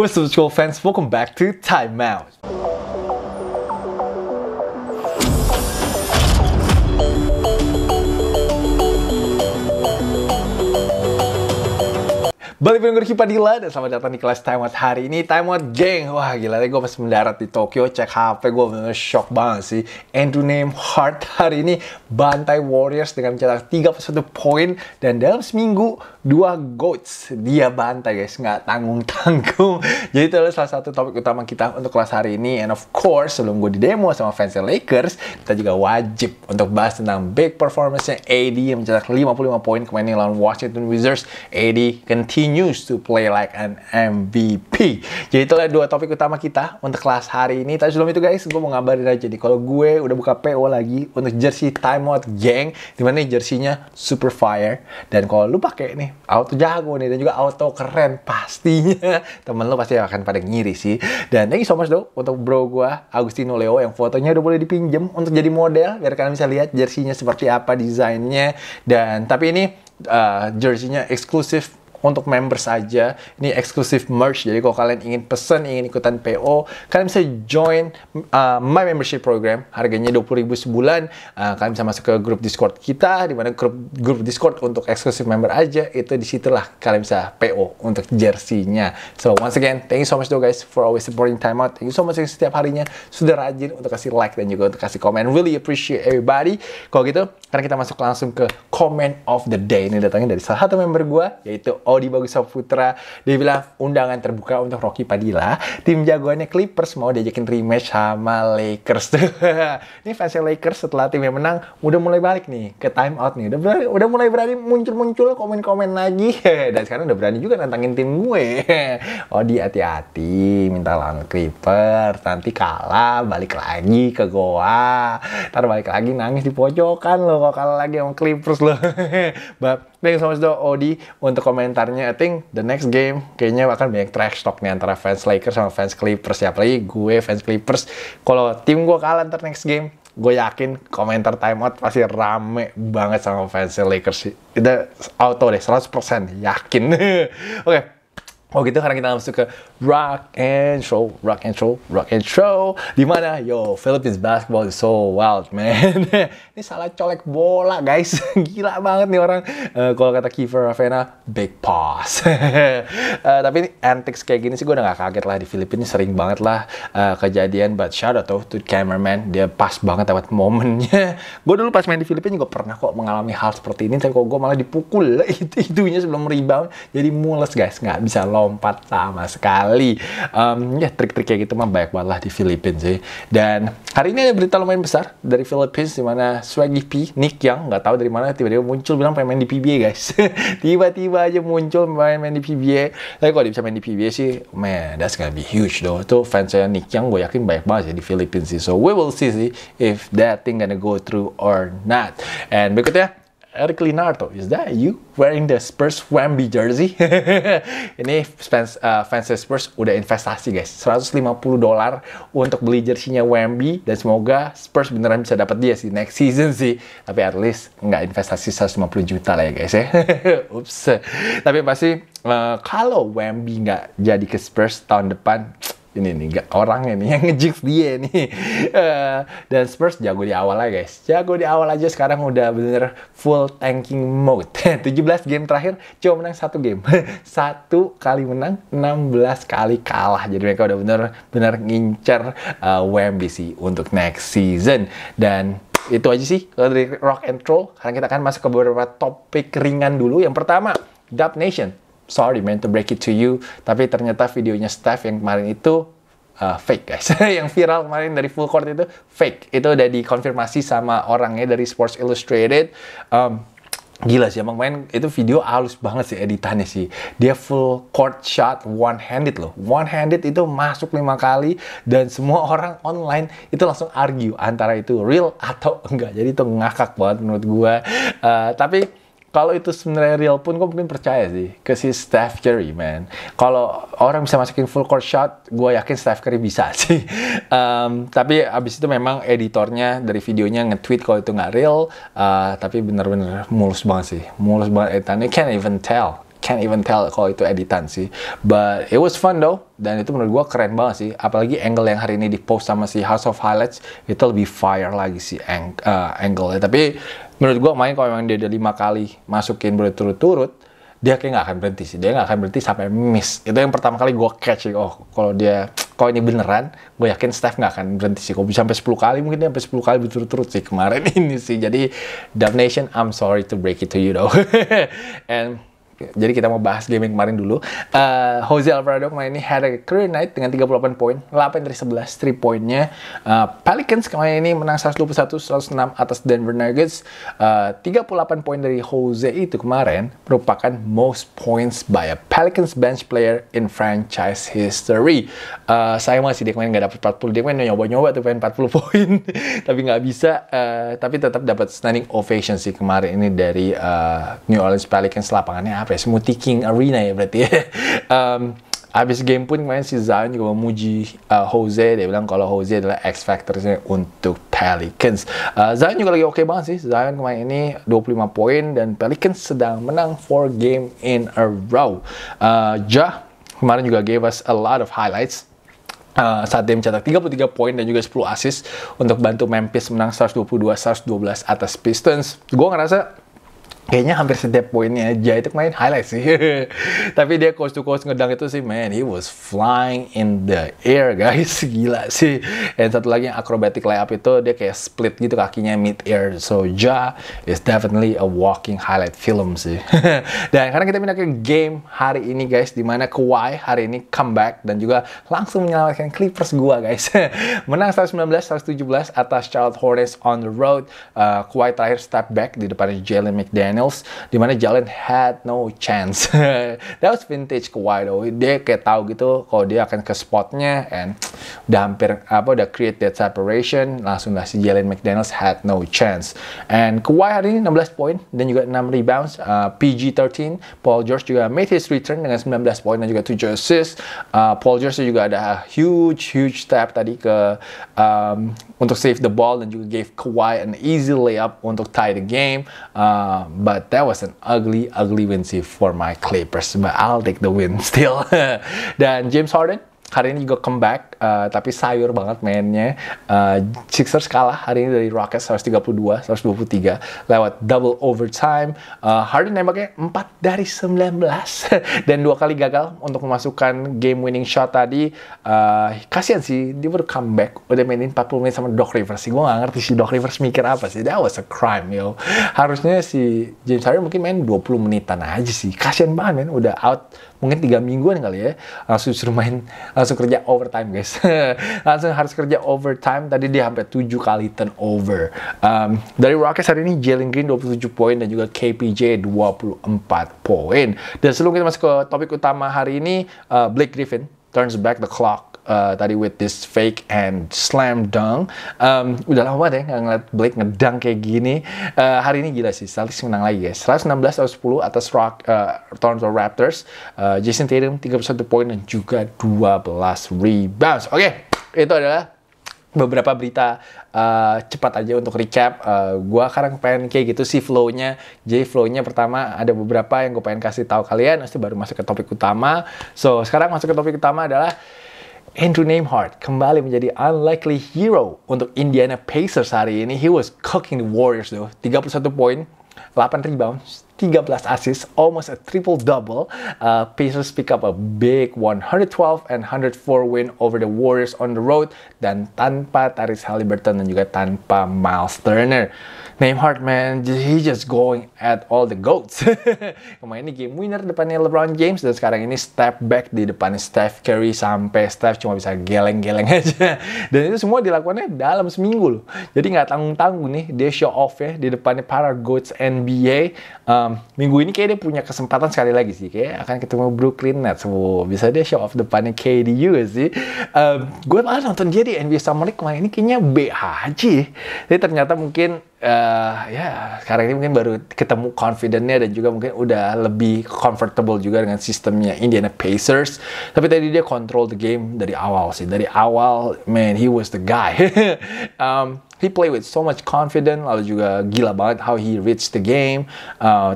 What's up, school fans? Welcome back to Time Out. Balik dengan Rocky Padilla dan selamat datang di kelas Time Out hari ini. Time Out, geng. Wah, gila deh, gue pas mendarat di Tokyo, cek HP, gue bener-bener shock banget sih. Andrew Nembhard hari ini bantai Warriors dengan mencetak 31 poin. Dan dalam seminggu, 2 goats. Dia bantai, guys. Nggak tanggung-tanggung. Jadi itu adalah salah satu topik utama kita untuk kelas hari ini. And of course, sebelum gue didemo sama fans Lakers, kita juga wajib untuk bahas tentang big performance-nya AD yang mencetak 55 poin kemarin lawan Washington Wizards. AD continues to play like an MVP. Jadi itulah dua topik utama kita untuk kelas hari ini. Tapi sebelum itu guys, gue mau ngabarin aja nih kalau gue udah buka PO lagi untuk jersey Time Out, geng. Dimana jersinya super fire. Dan kalau lu pakai nih auto jago nih, dan juga auto keren pastinya. Temen lu pasti akan pada ngiri sih. Dan thank you so much dong untuk bro gue Agustino Leo yang fotonya udah boleh dipinjem untuk jadi model, biar kalian bisa lihat jersinya seperti apa desainnya. Dan tapi ini jersinya eksklusif untuk member saja. Ini eksklusif merch. Jadi kalau kalian ingin pesan, ingin ikutan PO, kalian bisa join my membership program. Harganya 20.000 sebulan. Kalian bisa masuk ke grup Discord kita, di mana grup Discord untuk eksklusif member aja. Itu disitulah kalian bisa PO untuk jersinya. So once again, thank you so much though guys for always supporting Time Out. Thank you so much setiap harinya sudah rajin untuk kasih like dan juga untuk kasih komen. Really appreciate everybody. Kalau gitu, karena kita masuk langsung ke comment of the day. Ini datangnya dari salah satu member gua, yaitu Odi Bagus Saputra. Dia bilang undangan terbuka untuk Rocky Padilla. Tim jagoannya Clippers mau diajakin rematch sama Lakers. Ini fansnya Lakers setelah timnya menang udah mulai balik nih ke Time Out nih. Udah mulai berani muncul-muncul komen-komen lagi. Dan sekarang udah berani juga nantangin tim gue. Odi, hati-hati, minta lawan Clippers. Nanti kalah balik lagi ke goa. Ntar balik lagi nangis di pojokan loh kalau kalah lagi sama Clippers loh. But thank you so much though Odi untuk komentarnya. I think the next game kayaknya akan banyak trash talk nih antara fans Lakers sama fans Clippers ya. Apalagi gue fans Clippers. Kalau tim gue kalah ntar next game, gue yakin komentar Time Out pasti rame banget sama fans Lakers. Itu auto deh, 100% yakin. Oke. Oh gitu, karena kita langsung ke rock and roll. Dimana, yo, Philippines basketball is so wild, man. Ini salah colek bola, guys. Gila banget nih orang. Kalau kata Kiefer Ravena, big pass. Tapi ini antics kayak gini sih gue udah gak kaget lah. Di Filipina sering banget lah kejadian. But shout out to cameraman. Dia pas banget dapat momennya. Gue dulu pas main di Filipina juga pernah kok mengalami hal seperti ini. Tapi kok gue malah dipukul. Itunya sebelum rebound. Jadi mules, guys. Gak bisa lompat sama sekali. Ya trik-trik kayak gitu mah banyak banget lah di Filipina sih. Dan hari ini ada berita lumayan besar dari Filipina, di mana Swaggy P, Nick Young, nggak tahu dari mana tiba-tiba muncul bilang pengen main di PBA, guys. Tiba-tiba aja muncul main di PBA. Tapi kalau dia bisa main di PBA sih, man, that's gonna be huge though. Tuh fansnya Nick Young gue yakin banyak banget ya di Filipina sih. So we will see sih if that thing gonna go through or not. And berikutnya, Eric Linarto, is that you wearing the Spurs Wemby jersey? Ini fans Spurs udah investasi guys, $150 untuk beli jersinya Wemby. Dan semoga Spurs beneran bisa dapat dia sih next season sih. Tapi at least nggak investasi 150 juta lah ya guys ya. Ups. Tapi pasti kalau Wemby nggak jadi ke Spurs tahun depan, ini nih gak orangnya nih yang ngejix dia nih. Dan Spurs jago di awal lah guys. Jago di awal aja, sekarang udah bener full tanking mode. 17 game terakhir cuma menang 1 game. 1 kali menang, 16 kali kalah. Jadi mereka udah bener-bener ngincer Wemby sih untuk next season. Dan itu aja sih dari Rock and Roll. Sekarang kita akan masuk ke beberapa topik ringan dulu. Yang pertama, Dub Nation. Sorry man to break it to you, tapi ternyata videonya Steph yang kemarin itu fake guys. Yang viral kemarin dari full court itu fake. Itu udah dikonfirmasi sama orangnya dari Sports Illustrated. Gila sih, emang main itu video halus banget sih editannya sih. Dia full court shot one-handed loh. One-handed itu masuk 5 kali. Dan semua orang online itu langsung argue antara itu real atau enggak. Jadi itu ngakak banget menurut gue. Tapi kalau itu sebenarnya real pun, gue mungkin percaya sih ke si Steph Curry, man. Kalau orang bisa masukin full court shot, gue yakin Steph Curry bisa sih. Tapi abis itu memang editornya dari videonya nge-tweet kalau itu nggak real. Tapi bener-bener mulus banget sih. Mulus banget editannya. Can't even tell can't even tell kalau itu editan sih. But it was fun though. Dan itu menurut gue keren banget sih. Apalagi angle yang hari ini di-post sama si House of Highlights, itu lebih fire lagi sih angle-nya. Tapi menurut gue main kalau memang dia ada 5 kali masukin berturut-turut, dia kayak nggak akan berhenti sih, dia nggak akan berhenti sampai miss. Itu yang pertama kali gue catch, oh kalau dia, kalau ini beneran, gue yakin Steph nggak akan berhenti sih. Kok bisa sampai 10 kali, mungkin dia sampai 10 kali berturut-turut sih kemarin ini sih. Jadi, Dub Nation, I'm sorry to break it to you though. And jadi kita mau bahas game yang kemarin dulu. Jose Alvarado kemarin ini had a career night dengan 38 poin, 8 dari 11 3 poinnya. Pelicans kemarin ini menang 121-106 atas Denver Nuggets. 38 poin dari Jose itu kemarin merupakan most points by a Pelicans bench player in franchise history. Sayang banget sih dia kemarin nggak dapat 40, dia kemarin nyoba-nyoba tuh pengen 40 poin, tapi nggak bisa. Tapi tetap dapat standing ovation sih kemarin ini dari New Orleans Pelicans. Lapangannya apa? Smoothie King Arena ya berarti ya. Habis game pun kemarin si Zion juga memuji Jose. Dia bilang kalau Jose adalah X Factor-nya untuk Pelicans. Zion juga lagi oke banget sih. Zion kemarin ini 25 poin dan Pelicans sedang menang 4 game in a row. Ja kemarin juga gave us a lot of highlights. Saat dia mencetak 33 poin dan juga 10 assist untuk bantu Memphis menang 122-112 atas Pistons. Gue ngerasa kayaknya hampir setiap poinnya aja itu main highlight sih. Tapi dia coast to coast ngedang itu sih, man, he was flying in the air guys, gila sih. Dan satu lagi yang akrobatik layup itu dia kayak split gitu kakinya mid air. So Ja is definitely a walking highlight film sih. Dan karena kita pindah ke game hari ini guys, dimana Kawhi hari ini comeback dan juga langsung menyelamatkan Clippers gua guys. Menang 119-117 atas Charlotte Hornets on the road. Kawhi terakhir step back di depan Jalen McDaniel, di mana Jalen had no chance. That was vintage Kawhi though. Dia kayak tahu gitu kalau dia akan ke spotnya, and udah hampir udah create that separation, langsung si Jalen McDaniels had no chance. And Kawhi hari ini 16 poin dan juga 6 rebounds, PG-13. Paul George juga made his return dengan 19 poin dan juga 7 assist. Paul George juga ada huge step tadi ke untuk save the ball dan juga gave Kawhi an easy layup untuk tie the game. But that was an ugly win sih for my Clippers. But I'll take the win still. Dan James Harden hari ini juga comeback, tapi sayur banget mainnya. Sixers kalah hari ini dari Rockets 132-123 lewat double overtime. Harden nembaknya 4 dari 19 dan 2 kali gagal untuk memasukkan game winning shot tadi. Kasian sih, dia baru comeback udah mainin 40 menit sama Doc Rivers sih. Gue gak ngerti si Doc Rivers mikir apa sih. That was a crime yo. Harusnya si James Harden mungkin main 20 menitan aja sih. Kasian banget men, udah out mungkin 3 mingguan kali ya, langsung suruh main, langsung kerja overtime guys. Langsung harus kerja overtime. Tadi dia sampai 7 kali turnover. Dari Rockets hari ini Jalen Green 27 poin dan juga KPJ 24 poin. Dan sebelum kita masuk ke topik utama hari ini, Blake Griffin turns back the clock tadi with this fake and slam dunk. Udah lama banget ya ngeliat Blake ngedang kayak gini. Hari ini gila sih, Celtics menang lagi guys, 116-110 atas Toronto Raptors. Jason Tatum 31 poin dan juga 12 rebounds. Oke, itu adalah beberapa berita cepat aja untuk recap. Gue sekarang pengen kayak gitu sih flow-nya. Jadi flow-nya pertama ada beberapa yang gue pengen kasih tahu kalian, terus baru masuk ke topik utama. So sekarang masuk ke topik utama adalah Andrew Nembhard kembali menjadi unlikely hero untuk Indiana Pacers hari ini. He was cooking the Warriors though. 31 poin, 8 rebounds, 13 assist, almost a triple-double. Pacers pick up a big 112-104 win over the Warriors on the road. Dan tanpa Tyrese Halliburton dan juga tanpa Miles Turner. Nembhard man, he just going at all the goats. Kemarin ini game winner depannya LeBron James dan sekarang ini step back di depannya Steph Curry sampai Steph cuma bisa geleng-geleng aja. Dan itu semua dilakukannya dalam seminggu loh. Jadi nggak tanggung-tanggung nih dia show off ya di depannya para goats NBA. Minggu ini kayak dia punya kesempatan sekali lagi sih, kayak akan ketemu Brooklyn Nets. Oh, bisa dia show off depannya KDU sih. Gue malah nonton dia di NBA Summer League kemarin ini kayaknya BHJ. Jadi ternyata mungkin sekarang ini mungkin baru ketemu confidentnya dan juga mungkin udah lebih comfortable juga dengan sistemnya Indiana Pacers. Tapi tadi dia control the game dari awal sih. Dari awal, man, he was the guy. He play with so much confidence, lalu juga gila banget how he reached the game.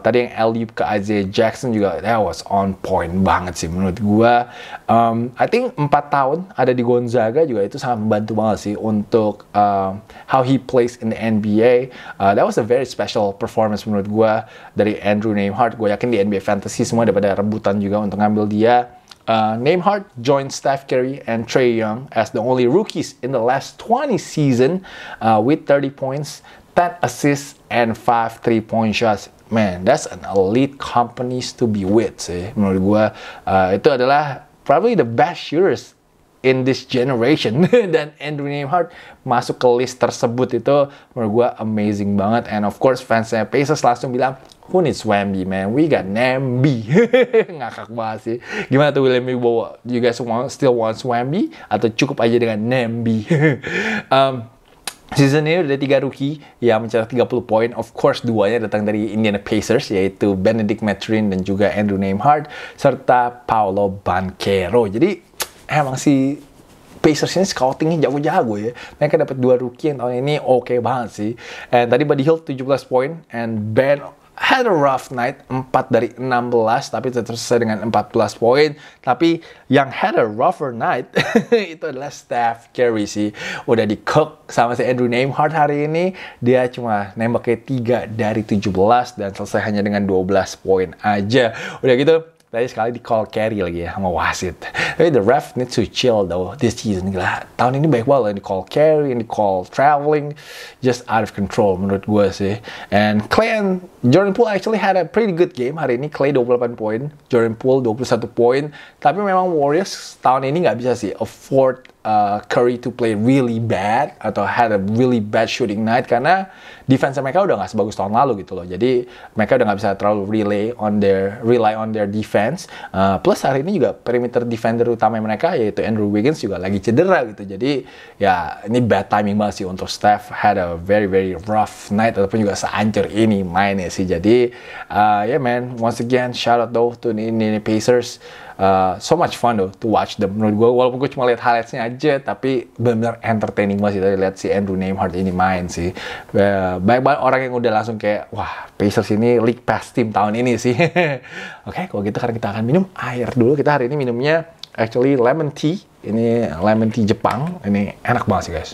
Tadi yang alley-oop ke Isaiah Jackson juga, that was on point banget sih menurut gua. I think 4 tahun ada di Gonzaga juga itu sangat membantu banget sih untuk how he plays in the NBA. That was a very special performance menurut gua dari Andrew Nembhard. Gua yakin di NBA Fantasy semua daripada rebutan juga untuk ngambil dia. Nembhard joined Steph Curry and Trae Young as the only rookies in the last 20 season with 30 points, 10 assists, and 5 3-point shots. Man, that's an elite companies to be with sih. Menurut gua itu adalah probably the best shooters in this generation. Dan Andrew Nembhard masuk ke list tersebut itu menurut gua amazing banget. And of course fansnya Pacers langsung bilang, who needs Wemby, man? We got Wemby. Ngakak banget sih. Gimana tuh William Wibowo? You guys still wants Wemby? Atau cukup aja dengan Wemby? Season ini ada 3 rookie yang mencetak 30 poin. Of course, 2-nya datang dari Indiana Pacers, yaitu Benedict Mathurin dan juga Andrew Nembhard, serta Paolo Banchero. Jadi, emang sih Pacers ini scoutingnya jago-jago ya. Mereka dapat 2 rookie yang tahun ini oke banget sih. And tadi Buddy Hield 17 poin, and Ben had a rough night, 4 dari 16, tapi tetap selesai dengan 14 poin. Tapi yang had a rougher night, itu adalah Steph Curry sih. Udah di cook sama si Andrew Nembhard hari ini, dia cuma nembaknya 3 dari 17, dan selesai hanya dengan 12 poin aja. Udah gitu, tadi sekali di call carry lagi ya sama wasit. Tapi the ref needs to chill though this season. Gila, tahun ini baik banget yang di call carry, yang di call traveling, just out of control menurut gue sih. And Clay and Jordan Poole actually had a pretty good game hari ini. Clay 28 poin, Jordan Poole 21 poin. Tapi memang Warriors tahun ini nggak bisa sih afford Curry to play really bad atau had a really bad shooting night, karena defense mereka udah nggak sebagus tahun lalu gitu loh. Jadi mereka udah nggak bisa terlalu rely on their defense. Plus hari ini juga perimeter defender utama mereka yaitu Andrew Wiggins juga lagi cedera gitu. Jadi ya ini bad timing banget sih untuk Steph. Had a very very rough night ataupun juga seancur ini mainnya sih. Jadi yeah man, once again shout out though to Indiana Pacers. So much fun though to watch them menurut gue, walaupun gue cuma lihat highlights-nya aja, tapi benar-benar entertaining banget sih tadi lihat si Andrew Nembhard ini main sih. Banyak banget orang yang udah langsung kayak, wah Pacers ini league pass team tahun ini sih. Oke, kalau gitu karena kita akan minum air dulu. Kita hari ini minumnya actually lemon tea. Ini lemon tea Jepang, ini enak banget sih guys.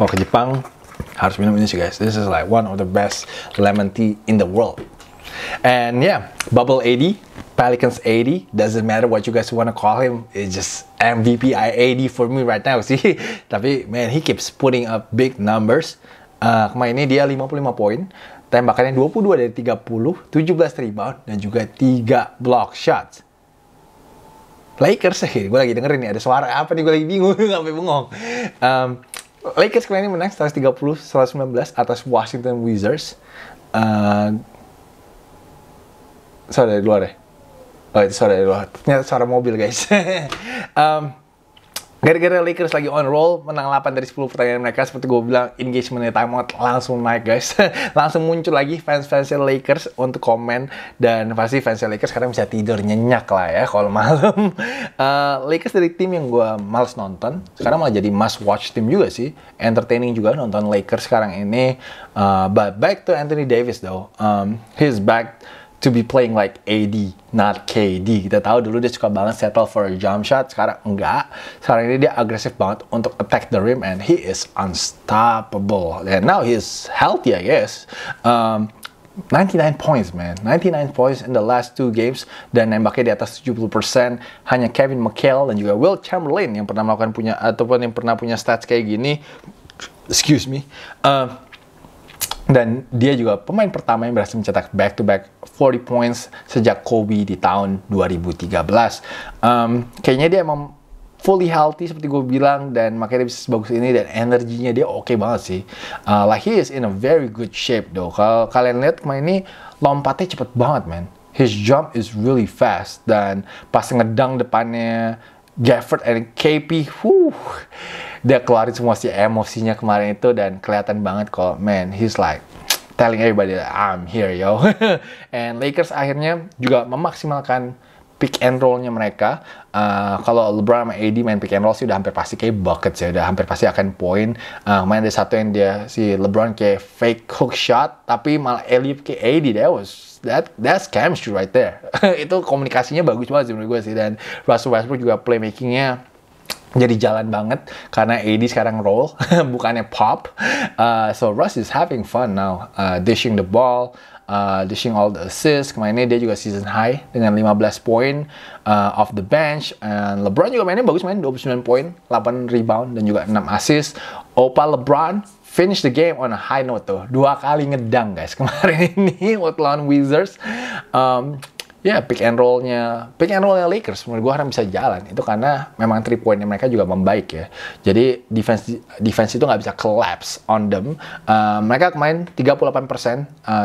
Kalau ke Jepang harus minum ini sih guys. This is like one of the best lemon tea in the world. And yeah, Bubble 80, Pelicans 80, doesn't matter what you guys want to call him. It's just MVP AD for me right now sih. Tapi man, he keeps putting up big numbers. Kemarin ini dia 55 poin, tembakannya 22 dari 30, 17 rebound dan juga 3 block shots. Lakers sih, gue lagi dengerin nih ada suara apa nih, gue lagi bingung sampai bengong. Lakers kali ini menang 130-119 atas Washington Wizards. Suara dari luar ya? Oh, itu suara dari luar. Ternyata suara mobil, guys. Gara-gara Lakers lagi on roll, menang 8 dari 10 pertandingan mereka. Seperti gue bilang, engagement-nya timeout langsung naik guys. Langsung muncul lagi fans-fansnya Lakers untuk komen. Dan pasti fansnya Lakers sekarang bisa tidur nyenyak lah ya kalau malam. Lakers dari tim yang gue males nonton, sekarang malah jadi must watch tim juga sih. Entertaining juga nonton Lakers sekarang ini. But back to Anthony Davis though. He's back to be playing like AD, not KD. Kita tahu dulu dia suka banget settle for a jump shot, sekarang enggak. Sekarang ini dia agresif banget untuk attack the rim and he is unstoppable. And now he's healthy, I guess. 99 points, man. 99 points in the last 2 games. Dan nembaknya di atas 70%. Hanya Kevin McHale dan juga Will Chamberlain yang pernah melakukan punya stats kayak gini. Excuse me. Dan dia juga pemain pertama yang berhasil mencetak back-to-back 40 points sejak Kobe di tahun 2013. Kayaknya dia emang fully healthy seperti gue bilang, dan makanya dia bisa sebagus ini, dan energinya dia oke banget sih. Like he is in a very good shape though. Kalau kalian lihat kemarin ini lompatnya cepet banget man. His jump is really fast, dan pas ngedang depannya Gafford and KP, dia keluarin semua si emosinya kemarin itu, dan kelihatan banget kalau man, he's like telling everybody that I'm here, yo. And Lakers akhirnya juga memaksimalkan pick and roll-nya mereka. Kalau LeBron sama AD main pick and roll sih udah hampir pasti kayak bucket sih, udah hampir pasti akan poin. Main ada satu yang dia si LeBron kayak fake hook shot, tapi malah alley-oop ke AD. That's chemistry right there. Itu komunikasinya bagus banget sih menurut gue sih. Dan Russell Westbrook juga playmaking-nya jadi jalan banget karena AD sekarang roll bukannya pop. So Russ is having fun now, dishing the ball, dishing all the assists. Kemarin dia juga season high dengan 15 poin off the bench. And LeBron juga mainnya bagus, main 29 poin, 8 rebound dan juga 6 assist. Opa LeBron finish the game on a high note tuh. 2 kali ngedang guys kemarin ini waktu lawan Wizards. Ya, pick and rollnya Lakers menurut gue harus bisa jalan. Itu karena memang 3-pointnya mereka juga membaik ya. Jadi defense itu nggak bisa collapse on them. Mereka main 38%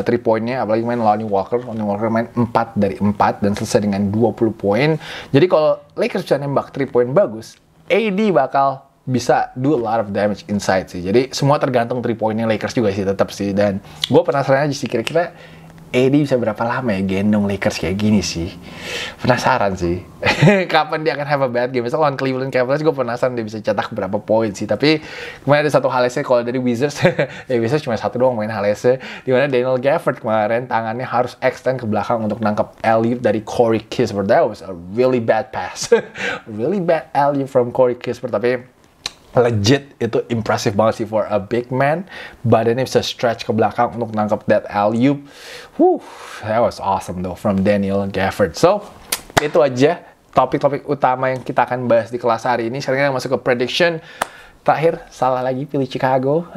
3-pointnya, apalagi main lawan Walker. Walker main 4 dari 4 dan selesai dengan 20 poin. Jadi kalau Lakers bisa nembak 3-point bagus, AD bakal bisa do a lot of damage inside sih. Jadi semua tergantung 3-pointnya Lakers juga sih tetap sih. Dan gue penasaran aja sih kira-kira AD bisa berapa lama ya gendong Lakers kayak gini sih. Penasaran sih kapan dia akan have a bad game. Misalnya lawan Cleveland Cavaliers gue penasaran dia bisa cetak berapa poin sih. Tapi kemarin ada satu hal lesnya kalau dari Wizards. Ya Wizards cuma satu doang main hal lesnya, dimana Daniel Gafford kemarin tangannya harus extend ke belakang untuk nangkep alley-oop dari Corey Kispert. That was a really bad pass. Really bad alley-oop from Corey Kispert. Tapi legit itu impressive banget sih for a big man. Badannya bisa stretch ke belakang untuk nangkep that alley-oop. Woo, that was awesome though from Daniel Gafford. So, itu aja topik-topik utama yang kita akan bahas di kelas hari ini. Sekarang kita masuk ke prediction. Terakhir, salah lagi pilih Chicago.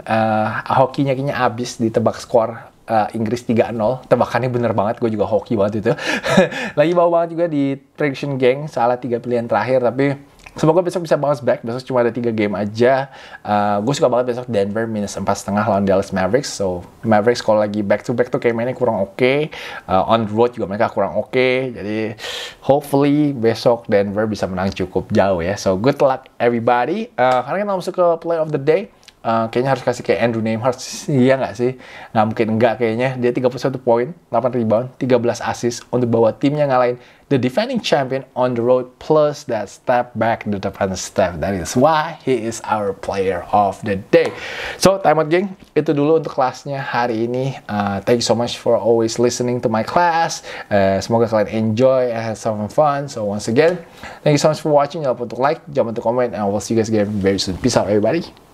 Hokinya kayaknya abis ditebak skor Inggris 3-0. Tebakannya bener banget, gue juga hoki banget itu. Lagi bawah banget juga di prediction gang, salah 3 pilihan terakhir. Tapi semoga besok bisa bounce back. Besok cuma ada 3 game aja. Gue suka banget besok Denver -4,5 lawan Dallas Mavericks. So Mavericks kalau lagi back to back tuh kayak mainnya kurang oke. On the road juga mereka kurang oke. Jadi hopefully besok Denver bisa menang cukup jauh ya. So good luck everybody. Karena kita masuk ke play of the day. Kayaknya harus kasih kayak Andrew Nembhard, iya nggak sih? Nggak mungkin nggak kayaknya. Dia 31 poin, 8 rebound, 13 assist untuk bawa timnya ngalahin the defending champion on the road plus that step back the defense step. That is why he is our player of the day. So, time out geng. Itu dulu untuk kelasnya hari ini. Thank you so much for always listening to my class. Semoga kalian enjoy and have some fun. So, once again, thank you so much for watching. Jangan lupa untuk like, jangan lupa untuk comment, and we'll see you guys again very soon. Peace out everybody.